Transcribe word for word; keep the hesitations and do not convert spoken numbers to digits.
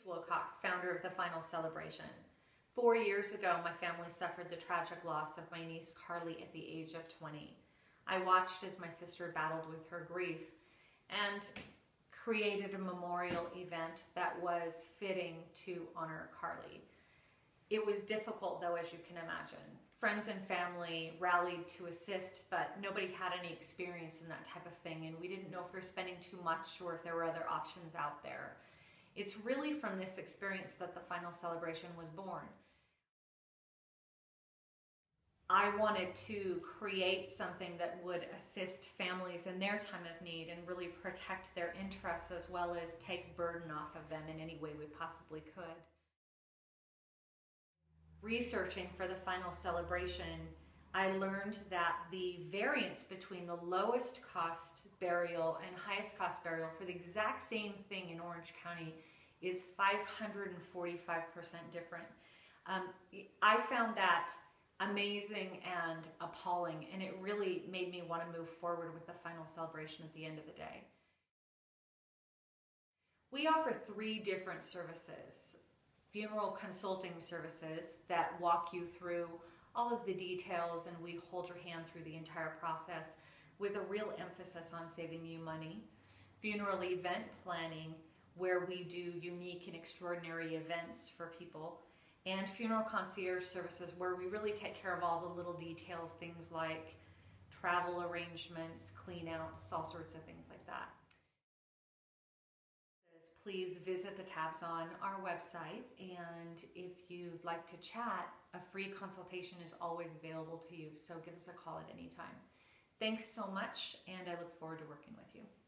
It's Will Cox, founder of The Final Celebration. Four years ago, my family suffered the tragic loss of my niece Carly at the age of twenty. I watched as my sister battled with her grief and created a memorial event that was fitting to honor Carly. It was difficult, though, as you can imagine. Friends and family rallied to assist, but nobody had any experience in that type of thing, and we didn't know if we were spending too much or if there were other options out there. It's really from this experience that The Final Celebration was born. I wanted to create something that would assist families in their time of need and really protect their interests as well as take burden off of them in any way we possibly could. Researching for The Final Celebration, I learned that the variance between the lowest cost burial and highest cost burial for the exact same thing in Orange County is five hundred forty-five percent different. Um, I found that amazing and appalling, and it really made me want to move forward with The Final Celebration at the end of the day. We offer three different services. Funeral consulting services that walk you through all of the details, and we hold your hand through the entire process with a real emphasis on saving you money. Funeral event planning, where we do unique and extraordinary events for people. And funeral concierge services, where we really take care of all the little details, things like travel arrangements, clean outs, all sorts of things like that. Please visit the tabs on our website, and if you'd like to chat, a free consultation is always available to you, so give us a call at any time. Thanks so much, and I look forward to working with you.